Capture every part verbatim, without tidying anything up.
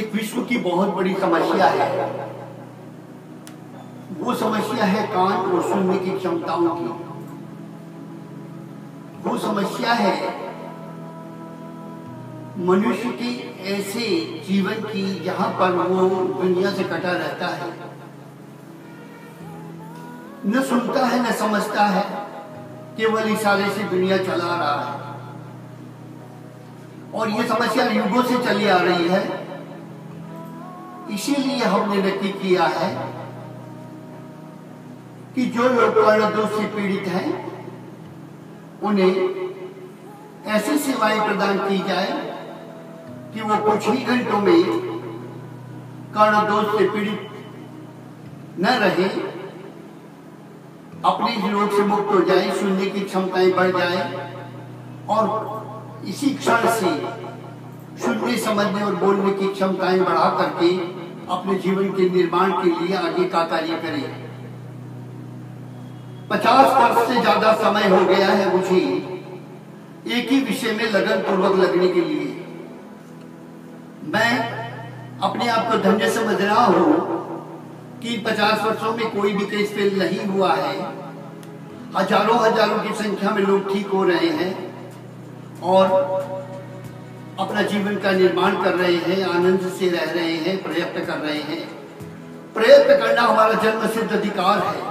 एक विश्व की बहुत बड़ी समस्या है, वो समस्या है कान और सुनने की क्षमताओं की। वो समस्या है मनुष्य की ऐसे जीवन की जहां पर वो दुनिया से कटा रहता है, न सुनता है न समझता है, केवल इशारे से दुनिया चला रहा है। और ये समस्या युगों से चली आ रही है, इसीलिए हमने नक्की किया है कि जो लोग कर्णदोष से पीड़ित हैं उन्हें ऐसी सेवाएं प्रदान की जाए कि वो कुछ ही घंटों में कर्णदोष से पीड़ित न रहे, अपने ही रोग से मुक्त हो जाए, सुनने की क्षमताएं बढ़ जाए और इसी क्षण से सुनने समझने और बोलने की क्षमताएं बढ़ा करके अपने जीवन के निर्माण के लिए आगे का कार्य करें। पचास वर्ष से ज्यादा समय हो गया है मुझे एक ही विषय में लगन पूर्वक लगने के लिए। मैं अपने आप को धन्य समझ रहा हूँ कि पचास वर्षों में कोई भी केस फेल नहीं हुआ है, हजारों हजारों की संख्या में लोग ठीक हो रहे हैं और अपना जीवन का निर्माण कर रहे हैं, आनंद से रह रहे हैं, प्रयत्न कर रहे हैं। प्रयत्न करना हमारा जन्मसिद्ध अधिकार है।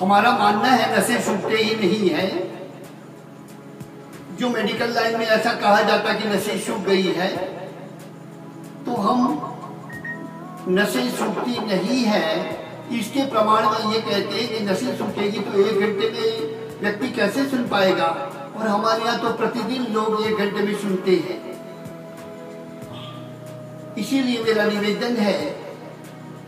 हमारा मानना है नशे छूटते ही नहीं है। जो मेडिकल लाइन में ऐसा कहा जाता कि नशे छूट गई है, तो हम नशे छूटती नहीं है इसके प्रमाण में ये कहते हैं कि नशे छूटेगी तो एक घंटे में व्यक्ति कैसे सुन पाएगा, और हमारे यहाँ तो प्रतिदिन लोग एक घंटे में सुनते हैं। इसीलिए मेरा निवेदन है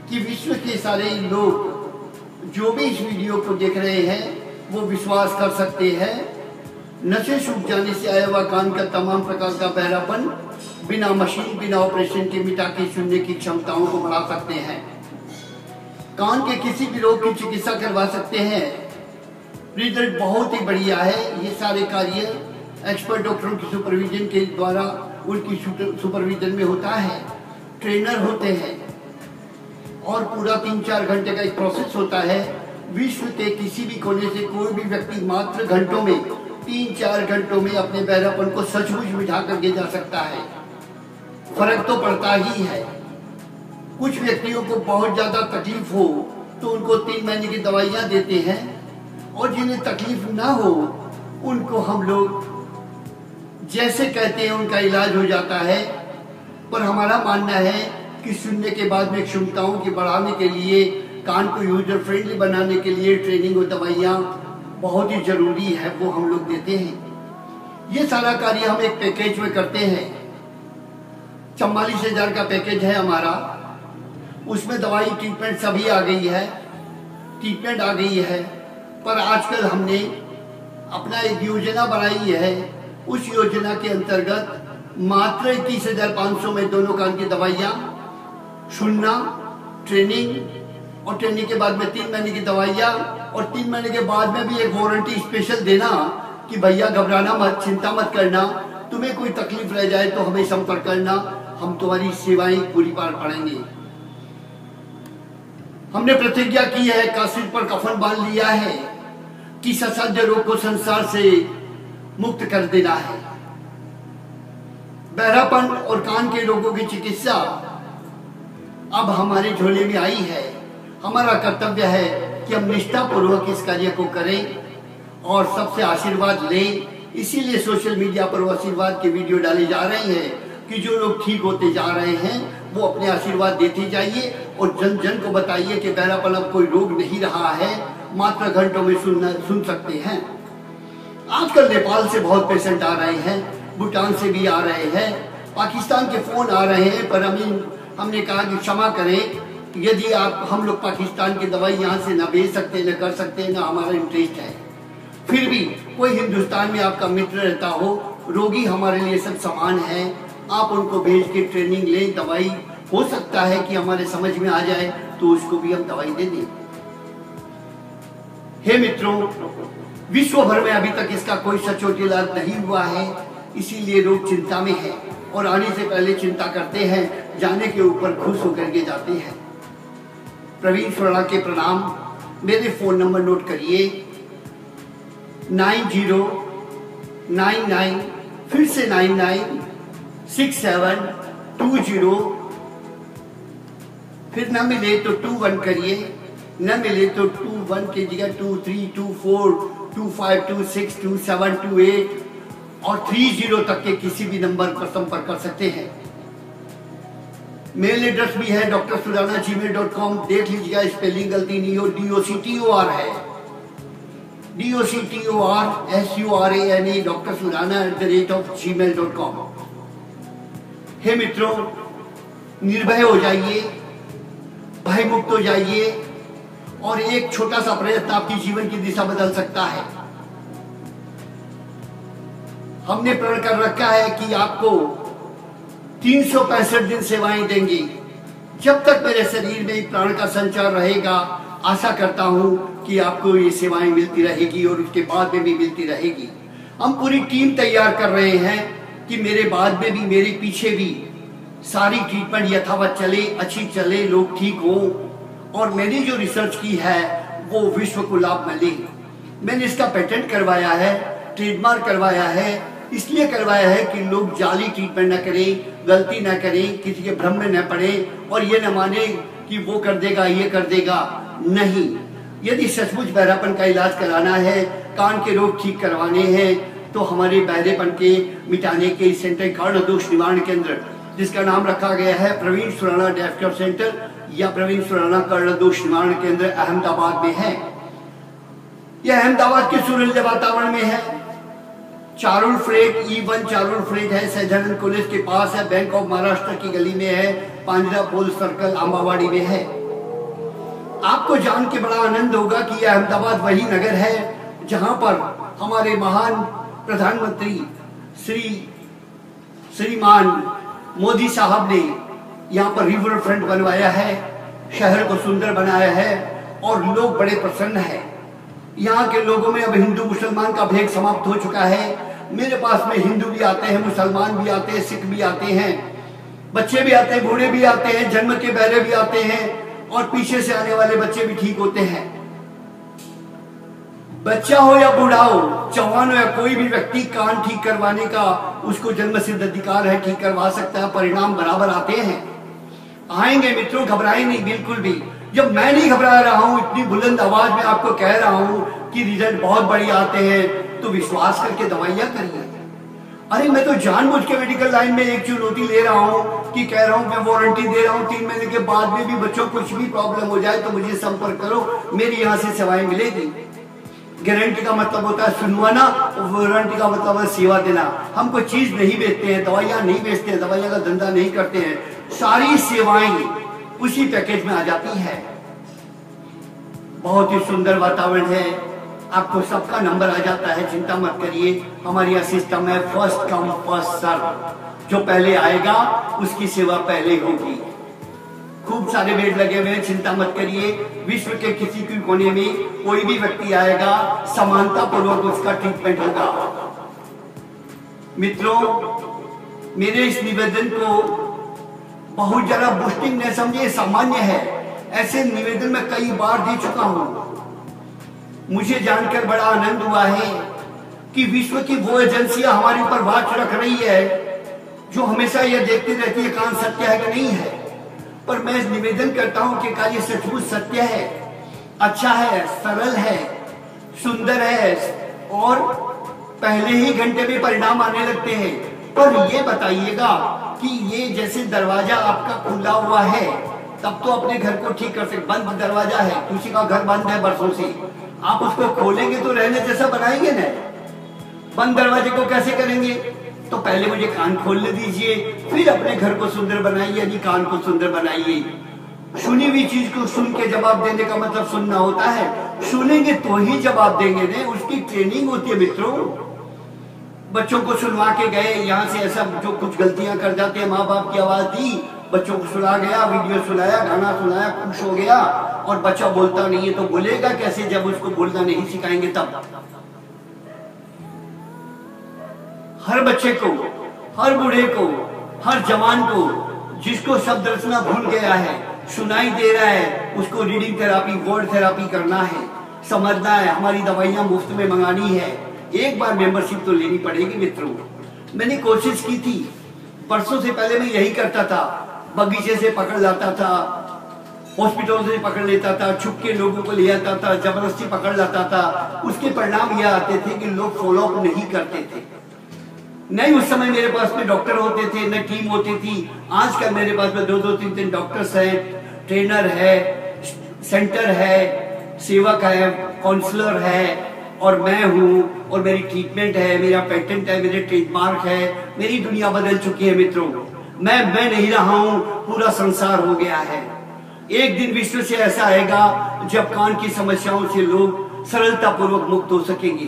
कि विश्व के सारे लोग जो भी इस वीडियो को देख रहे हैं वो विश्वास कर सकते हैं, नशे छूट जाने से आया हुआ कान का तमाम प्रकार का बहरापन बिना मशीन बिना ऑपरेशन के मिटा के सुनने की क्षमताओं को बढ़ा सकते हैं। कान के किसी भी रोग की चिकित्सा करवा सकते हैं। रिजल्ट बहुत ही बढ़िया है। ये सारे कार्य एक्सपर्ट डॉक्टरों की सुपरविजन के द्वारा उनकी सुपरविजन में होता है, ट्रेनर होते हैं और पूरा तीन चार घंटे का एक प्रोसेस होता है। विश्व के किसी भी कोने से कोई भी व्यक्ति मात्र घंटों में तीन चार घंटों में अपने बहरापन को सचमुच मिटा करके जा सकता है। फर्क तो पड़ता ही है। कुछ व्यक्तियों को बहुत ज़्यादा तकलीफ हो तो उनको तीन महीने की दवाइयाँ देते हैं, और जिन्हें तकलीफ ना हो उनको हम लोग जैसे कहते हैं उनका इलाज हो जाता है। पर हमारा मानना है कि सुनने के बाद में क्षमताओं की बढ़ाने के लिए, कान को यूजर फ्रेंडली बनाने के लिए ट्रेनिंग और दवाइयाँ बहुत ही ज़रूरी है, वो हम लोग देते हैं। ये सारा कार्य हम एक पैकेज में करते हैं। चवालीस हजार का पैकेज है हमारा, उसमें दवाई ट्रीटमेंट सभी आ गई है, ट्रीटमेंट आ गई है। पर आजकल हमने अपना एक योजना बनाई है, उस योजना के अंतर्गत मात्र इक्कीस हजार पाँच सौ में दोनों कान की दवाइयाँ, सुनना, ट्रेनिंग और ट्रेनिंग के बाद में तीन महीने की दवाइयाँ, और तीन महीने के बाद में भी एक वारंटी स्पेशल देना कि भैया घबराना मत, चिंता मत करना, तुम्हें कोई तकलीफ रह जाए तो हमें संपर्क करना, हम तुम्हारी सेवाएं पूरी पार पड़ेंगे। हमने प्रतिज्ञा की है, कासिर पर कफन बांध लिया है कि ससाध्य रोग को संसार से मुक्त कर देना है। बहरापन और कान के रोगों की चिकित्सा अब हमारे झोले में आई है। हमारा कर्तव्य है कि हम निष्ठापूर्वक इस कार्य को करें और सबसे आशीर्वाद लें। इसीलिए सोशल मीडिया पर वो आशीर्वाद के वीडियो डाले जा रहे हैं कि जो लोग ठीक होते जा रहे हैं वो अपने आशीर्वाद देते जाइए और जन जन को बताइए कि बहरापन अब कोई रोग नहीं रहा है, मात्र घंटों में सुनना सुन सकते हैं। आजकल नेपाल से बहुत पेशेंट आ रहे हैं, भूटान से भी आ रहे हैं, पाकिस्तान के फोन आ रहे हैं। पर हम हमने कहा कि क्षमा करें, यदि आप हम लोग पाकिस्तान की दवाई यहाँ से ना भेज सकते, ना कर सकते, ना हमारा इंटरेस्ट है। फिर भी कोई हिंदुस्तान में आपका मित्र रहता हो, रोगी हमारे लिए सब समान है, आप उनको भेज के ट्रेनिंग लें, दवाई हो सकता है कि हमारे समझ में आ जाए तो उसको भी हम दवाई दे दें। हे मित्रों, विश्व भर में अभी तक इसका कोई सचोट इलाज नहीं हुआ है। इसीलिए लोग चिंता में है और आने से पहले चिंता करते हैं, जाने के ऊपर खुश होकर के जाते हैं। प्रवीण सुराना के प्रणाम। मेरे फोन नंबर नोट करिए नाइन जीरो नाइन नाइन, फिर से nine nine six seven two zero, फिर न मिले तो टू वन करिए, न मिले तो टू वन के जगह two three two four two five two six two seven two eight और थ्री जीरो तक के किसी भी नंबर पर संपर्क कर सकते हैं। मेल एड्रेस भी है doctor Surana at Gmail dot com. देख लीजिएगा, स्पेलिंग गलती नहीं हो। D O C T O R है, D O C T O R S U R A N E doctor Surana at the rate of Gmail dot com. हे मित्रों, निर्भय हो जाइए, भयमुक्त हो जाइए और एक छोटा सा प्रयत्न आपके जीवन की दिशा बदल सकता है। हमने प्रण कर रखा है कि आपको तीन सौ पैंसठ दिन सेवाएं देंगी जब तक मेरे शरीर में प्राण का संचार रहेगा। आशा करता हूं कि आपको ये सेवाएं मिलती रहेगी और उसके बाद में भी मिलती रहेगी। हम पूरी टीम तैयार कर रहे हैं कि मेरे बाद में भी, मेरे पीछे भी सारी ट्रीटमेंट यथावत चले, अच्छी चले, लोग ठीक हो और मैंने जो रिसर्च की है वो विश्व को लाभ मिले। मैंने इसका पेटेंट करवाया है, ट्रेडमार्क करवाया है, इसलिए करवाया है कि लोग जाली ट्रीटमेंट ना करें, गलती ना करें, किसी के भ्रम में न पड़े और ये न माने कि वो कर देगा, ये कर देगा। नहीं, यदि सचमुच बहरापन का इलाज कराना है, कान के रोग ठीक करवाने हैं, तो हमारे बहरेपन के मिटाने के सेंटर कर्ण दोष निवारण केंद्र, जिसका नाम रखा गया है Praveen Surana deaf care centre या प्रवीण सुराना कर्ण दोष निवारण केंद्र, अहमदाबाद में है। यह अहमदाबाद के सुरलज वातावरण में है। Charul freight E one Charul freight है, सहजानंद कॉलेज के पास है, बैंक ऑफ महाराष्ट्र की गली में है, पांजरा पोल सर्कल आंबावाड़ी में है। आपको जान के बड़ा आनंद होगा कि यह अहमदाबाद वही नगर है जहां पर हमारे महान प्रधानमंत्री श्री श्रीमान मोदी साहब ने यहाँ पर रिवर फ्रंट बनवाया है, शहर को सुंदर बनाया है और लोग बड़े प्रसन्न हैं। यहाँ के लोगों में अब हिंदू मुसलमान का भेद समाप्त हो चुका है। मेरे पास में हिंदू भी आते हैं, मुसलमान भी आते हैं, सिख भी आते हैं, बच्चे भी आते हैं, बूढ़े भी आते हैं, जन्म के बहरे भी आते हैं और पीछे से आने वाले बच्चे भी ठीक होते हैं। बच्चा हो या बूढ़ा हो, जवान हो या कोई भी व्यक्ति, कान ठीक करवाने का उसको जन्म सिद्ध अधिकार है, ठीक करवा सकता है। परिणाम बराबर आते हैं, आएंगे मित्रों, घबराए नहीं बिल्कुल भी। जब मैं नहीं घबरा रहा हूं, इतनी बुलंद आवाज में आपको कह रहा हूं कि रिजल्ट बहुत बढ़िया आते हैं, तो विश्वास करके दवाइयां करिए। अरे मैं तो जानबूझ के मेडिकल लाइन में एक चुनौती ले रहा हूँ कि कह रहा हूँ मैं वारंटी दे रहा हूँ, तीन महीने के बाद में भी बच्चों कुछ भी प्रॉब्लम हो जाए तो मुझे संपर्क करो, मेरी यहाँ से सेवाएं मिलेगी। गारंटी का मतलब होता है सुनवाना और वारंटी का मतलब है सेवा देना। हमको चीज नहीं बेचते हैं, दवाइयाँ नहीं बेचते हैं, दवाइयाँ का धंधा नहीं करते हैं। सारी सेवाएं उसी पैकेज में आ जाती है। बहुत ही सुंदर वातावरण है, आपको सबका नंबर आ जाता है, चिंता मत करिए। हमारे यहाँ सिस्टम है फर्स्ट कम फर्स्ट सर्व, जो पहले आएगा उसकी सेवा पहले होगी। खूब सारे बेड लगे हुए हैं, चिंता मत करिए। विश्व के किसी भी कोने में कोई भी व्यक्ति आएगा, समानता पूर्वक उसका ट्रीटमेंट होगा। मित्रों, मेरे इस निवेदन को बहुत ज्यादा बूस्टिंग न समझे, सामान्य है। ऐसे निवेदन मैं कई बार दे चुका हूं। मुझे जानकर बड़ा आनंद हुआ है कि विश्व की वो एजेंसियां हमारे ऊपर वाच रख रही है जो हमेशा यह देखती रहती है काम सत्य है कि नहीं है। पर मैं निवेदन करता हूं कि कार्य सचमुच सत्य है, अच्छा है, सरल है, सुंदर है और पहले ही घंटे में परिणाम आने लगते हैं। पर ये बताइएगा कि ये जैसे दरवाजा आपका खुला हुआ है तब तो अपने घर को ठीक कर सकते, बंद दरवाजा है, किसी का घर बंद है बरसों से, आप उसको खोलेंगे तो रहने जैसा बनाएंगे ना। बंद दरवाजे को कैसे करेंगे? तो पहले मुझे कान खोलने दीजिए, फिर अपने घर को सुंदर बनाइए, यानी कान को सुंदर बनाइए। सुनी हुई चीज को सुन के जवाब देने का मतलब सुनना होता है, सुनेंगे तो ही जवाब देंगे ने, उसकी ट्रेनिंग होती है। मित्रों, बच्चों को सुनवा के गए यहाँ से, ऐसा जो कुछ गलतियां कर जाते हैं, माँ बाप की आवाज दी, बच्चों को सुना गया, वीडियो सुनाया, गाना सुनाया, खुश हो गया और बच्चा बोलता नहीं है तो बोलेगा कैसे, जब उसको बोलना नहीं सिखाएंगे तब। हर बच्चे को, हर बूढ़े को, हर जवान को, जिसको शब्द रचना भूल गया है, सुनाई दे रहा है, उसको रीडिंग थेरापी, वर्ड थेरापी करना है, समझना है। हमारी दवाइयाँ मुफ्त में मंगानी है, एक बार मेंबरशिप तो लेनी पड़ेगी मित्रों। मैंने कोशिश की थी, परसों से पहले मैं यही करता था, बगीचे से पकड़ लाता था, हॉस्पिटल से पकड़ लेता था, छुप के लोगों को ले आता था, जबरदस्ती पकड़ लाता था। उसके परिणाम यह आते थे कि लोग फॉलोअप नहीं करते थे। नहीं उस समय मेरे पास में डॉक्टर होते थे, न टीम होती थी। आजकल मेरे पास में दो दो तीन तीन डॉक्टर्स हैं, ट्रेनर है, सेंटर है, सेवक है, काउंसलर है, और मैं हूँ, और मेरी ट्रीटमेंट है, मेरा पेटेंट है, मेरे ट्रेडमार्क है। मेरी दुनिया बदल चुकी है मित्रों। मैं मैं नहीं रहा हूँ, पूरा संसार हो गया है। एक दिन विश्व से ऐसा आएगा जब कान की समस्याओं से लोग सरलता पूर्वक मुक्त हो सकेंगे।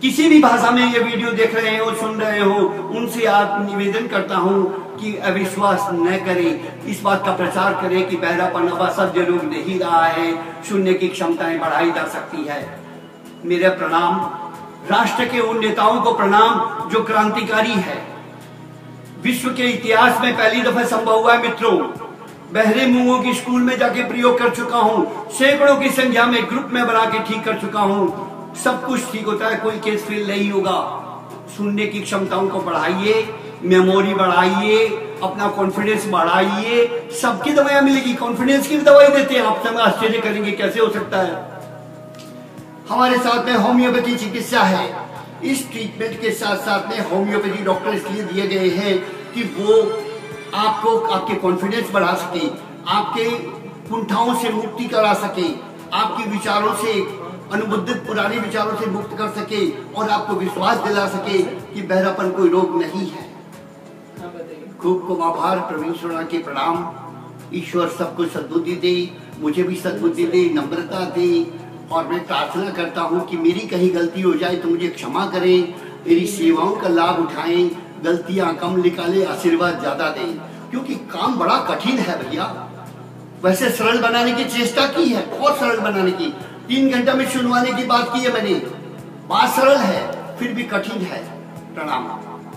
किसी भी भाषा में ये वीडियो देख रहे हो, सुन रहे हो, उनसे आप निवेदन करता हूँ कि अविश्वास न करें, इस बात का प्रचार करें कि बहरापन सब जरूर नहीं रहा है, सुनने की क्षमताएं बढ़ाई जा सकती है। मेरा प्रणाम, राष्ट्र के उन नेताओं को प्रणाम जो क्रांतिकारी है। विश्व के इतिहास में पहली दफा संभव हुआ है मित्रों। बहरे मुंहों की स्कूल में जाके प्रयोग कर चुका हूँ, सैकड़ों की संख्या में ग्रुप में बना के ठीक कर चुका हूँ। सब कुछ ठीक होता है, कोई केस फेल नहीं होगा। सुनने की क्षमताओं को बढ़ाइए, मेमोरी बढ़ाइए, अपना कॉन्फिडेंस बढ़ाइए। सबकी दवाइयां मिलेगी, कॉन्फिडेंस की भी दवाई देते हैं आप। सब आश्चर्य करेंगे कैसे हो सकता है। हमारे साथ में होम्योपैथी चिकित्सा है। इस ट्रीटमेंट के साथ साथ में होम्योपैथी डॉक्टर इसलिए दिए गए हैं कि वो आपको आपके कॉन्फिडेंस बढ़ा सके, आपके कुंठाओं से मुक्ति करा सके, आपके विचारों से, अनुबंधित पुराने विचारों से मुक्त कर सके, और आपको विश्वास दिला सके कि बहरापन कोई रोग नहीं है। खूब खूब आभार। प्रवीण सुराना के प्रणाम। ईश्वर सबको सद्बुद्धि दे, मुझे भी सद्बुद्धि दे, नम्रता दे, और मैं प्रार्थना करता हूँ कि मेरी कहीं गलती हो जाए तो मुझे क्षमा करें, मेरी सेवाओं का लाभ उठाएं, गलतियाँ कम निकालें, आशीर्वाद ज़्यादा दें, क्योंकि काम बड़ा कठिन है भैया। वैसे सरल बनाने की चेष्टा की है, बहुत सरल बनाने की, तीन घंटा में सुनवाने की बात की है मैंने। बात सरल है फिर भी कठिन है। प्रणाम।